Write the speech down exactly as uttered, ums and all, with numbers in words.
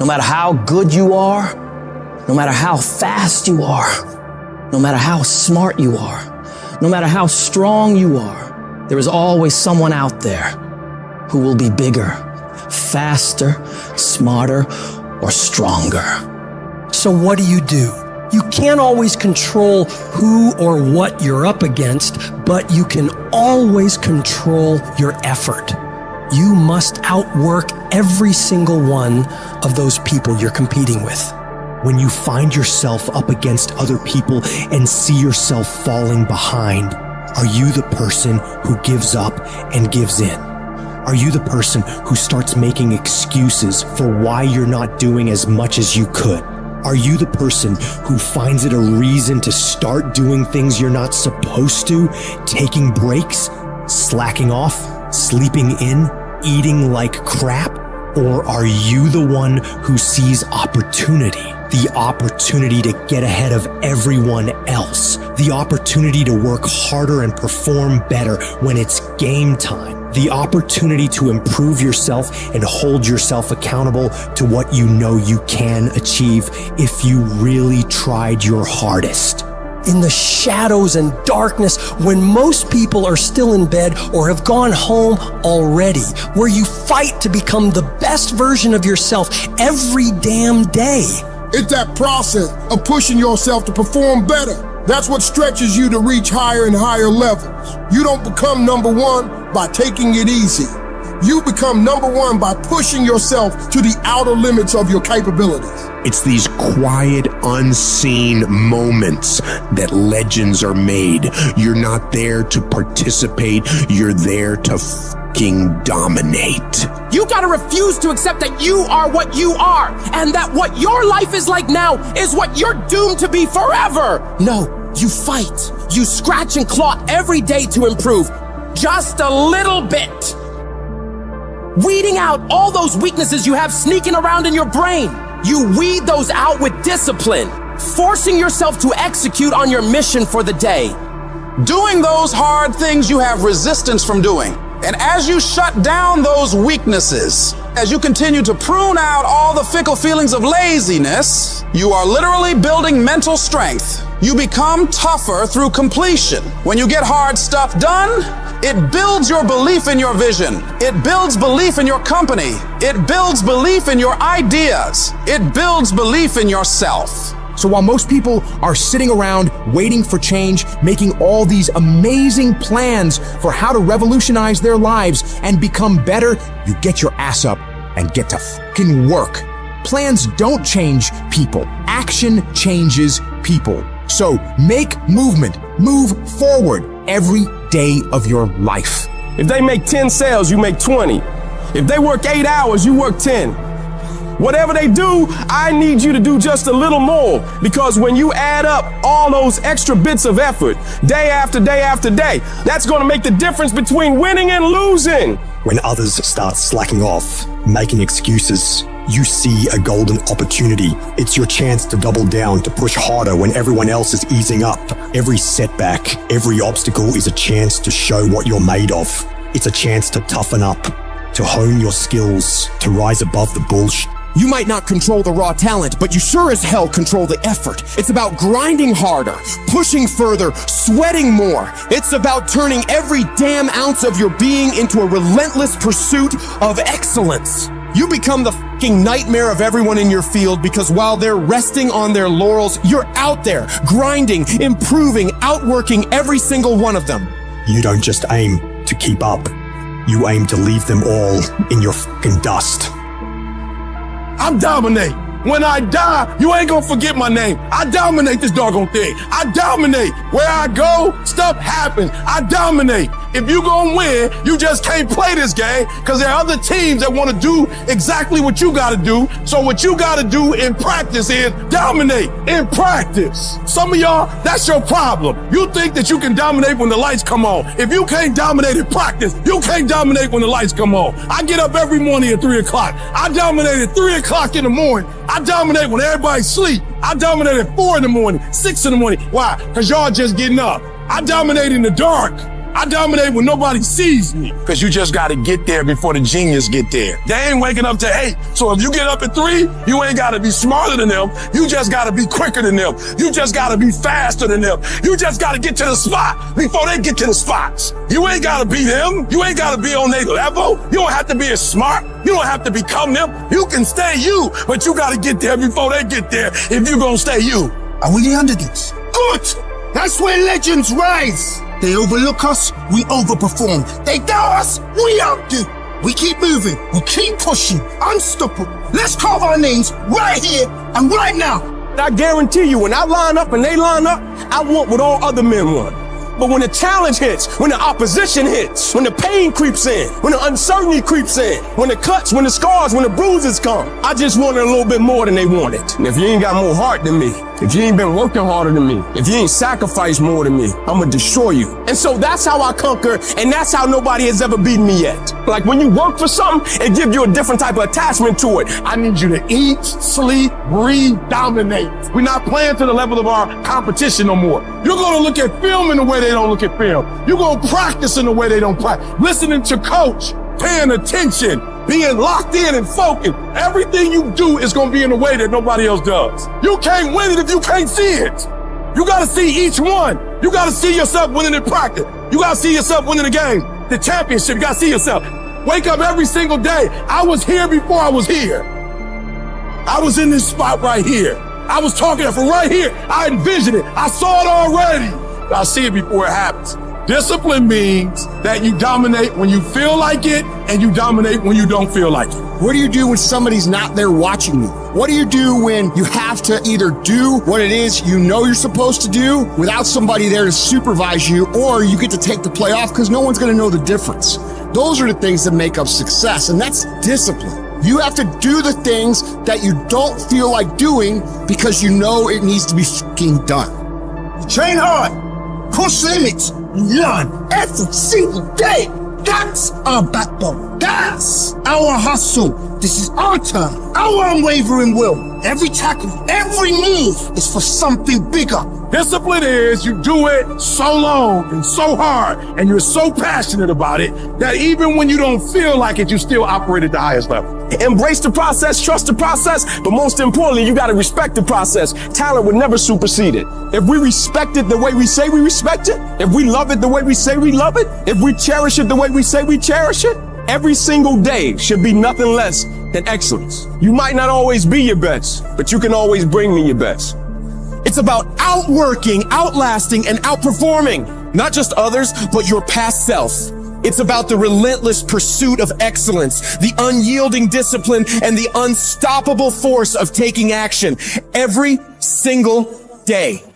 No matter how good you are, no matter how fast you are, no matter how smart you are, no matter how strong you are, there is always someone out there who will be bigger, faster, smarter, or stronger. So what do you do? You can't always control who or what you're up against, but you can always control your effort. You must outwork every single one of those people you're competing with. When you find yourself up against other people and see yourself falling behind, are you the person who gives up and gives in? Are you the person who starts making excuses for why you're not doing as much as you could? Are you the person who finds it a reason to start doing things you're not supposed to, taking breaks, slacking off, sleeping in, eating like crap? Or are you the one who sees opportunity, the opportunity to get ahead of everyone else, the opportunity to work harder and perform better when it's game time, the opportunity to improve yourself and hold yourself accountable to what you know you can achieve if you really tried your hardest? In the shadows and darkness, when most people are still in bed or have gone home already, where you fight to become the best version of yourself every damn day. It's that process of pushing yourself to perform better. That's what stretches you to reach higher and higher levels. You don't become number one by taking it easy. You become number one by pushing yourself to the outer limits of your capabilities. It's these quiet, unseen moments that legends are made. You're not there to participate. You're there to fucking dominate. You gotta refuse to accept that you are what you are and that what your life is like now is what you're doomed to be forever. No, you fight. You scratch and claw every day to improve. Just a little bit. Weeding out all those weaknesses you have sneaking around in your brain. You weed those out with discipline, forcing yourself to execute on your mission for the day. Doing those hard things you have resistance from doing. And as you shut down those weaknesses, as you continue to prune out all the fickle feelings of laziness, you are literally building mental strength. You become tougher through completion. When you get hard stuff done, it builds your belief in your vision. It builds belief in your company. It builds belief in your ideas. It builds belief in yourself. So while most people are sitting around waiting for change, making all these amazing plans for how to revolutionize their lives and become better, you get your ass up and get to fucking work. Plans don't change people. Action changes people. So make movement, move forward every day of your life. If they make ten sales, you make twenty. If they work eight hours, you work ten. Whatever they do, I need you to do just a little more, because when you add up all those extra bits of effort, day after day after day, that's going to make the difference between winning and losing. When others start slacking off, making excuses, you see a golden opportunity. It's your chance to double down, to push harder when everyone else is easing up. Every setback, every obstacle is a chance to show what you're made of. It's a chance to toughen up, to hone your skills, to rise above the bullshit. You might not control the raw talent, but you sure as hell control the effort. It's about grinding harder, pushing further, sweating more. It's about turning every damn ounce of your being into a relentless pursuit of excellence. You become the fucking nightmare of everyone in your field, because while they're resting on their laurels, you're out there grinding, improving, outworking every single one of them. You don't just aim to keep up. You aim to leave them all in your fucking dust. I'm dominating. When I die, you ain't gonna forget my name. I dominate this doggone thing. I dominate. Where I go, stuff happens. I dominate. If you gonna win, you just can't play this game, because there are other teams that want to do exactly what you gotta do. So what you gotta do in practice is dominate in practice. Some of y'all, that's your problem. You think that you can dominate when the lights come on. If you can't dominate in practice, you can't dominate when the lights come on. I get up every morning at three o'clock. I dominate at three o'clock in the morning. I dominate when everybody sleep. I dominate at four in the morning, six in the morning. Why? Because y'all just getting up. I dominate in the dark. I dominate when nobody sees me. Because you just got to get there before the genius get there. They ain't waking up till eight. So if you get up at three, you ain't got to be smarter than them. You just got to be quicker than them. You just got to be faster than them. You just got to get to the spot before they get to the spots. You ain't got to be them. You ain't got to be on their level. You don't have to be as smart. You don't have to become them. You can stay you, but you got to get there before they get there if you're going to stay you. Are we the underdogs? Good! That's where legends rise. They overlook us, we overperform. They doubt us, we outdo. We keep moving, we keep pushing, unstoppable. Let's carve our names right here and right now. I guarantee you, when I line up and they line up, I want what all other men want. But when the challenge hits, when the opposition hits, when the pain creeps in, when the uncertainty creeps in, when the cuts, when the scars, when the bruises come, I just wanted a little bit more than they wanted. And if you ain't got more heart than me, if you ain't been working harder than me, if you ain't sacrificed more than me, I'm gonna destroy you. And so that's how I conquer, and that's how nobody has ever beaten me yet. Like when you work for something, it gives you a different type of attachment to it. I need you to eat, sleep, breathe, dominate. We're not playing to the level of our competition no more. You're gonna look at film in the way they don't look at film. You're gonna practice in the way they don't practice. Listening to coach, paying attention, being locked in and focused. Everything you do is going to be in a way that nobody else does. You can't win it if you can't see it. You got to see each one. You got to see yourself winning in practice. You got to see yourself winning the game, the championship. You got to see yourself. Wake up every single day. I was here before I was here. I was in this spot right here. I was talking from right here. I envisioned it. I saw it already. I see it before it happens. Discipline means that you dominate when you feel like it and you dominate when you don't feel like it. What do you do when somebody's not there watching you? What do you do when you have to either do what it is you know you're supposed to do without somebody there to supervise you, or you get to take the play off because no one's going to know the difference? Those are the things that make up success, and that's discipline. You have to do the things that you don't feel like doing because you know it needs to be fucking done. You train hard, push limits. Learn every single day. That's our backbone. That's our hustle. This is our turn. Our unwavering will. Every tackle, every move is for something bigger. Discipline is you do it so long and so hard and you're so passionate about it that even when you don't feel like it, you still operate at the highest level. Embrace the process, trust the process, but most importantly, you gotta respect the process. Talent would never supersede it. If we respect it the way we say we respect it, if we love it the way we say we love it, if we cherish it the way we say we cherish it, every single day should be nothing less than excellence. You might not always be your best, but you can always bring me your best. It's about outworking, outlasting, and outperforming, not just others, but your past self. It's about the relentless pursuit of excellence, the unyielding discipline, and the unstoppable force of taking action every single day.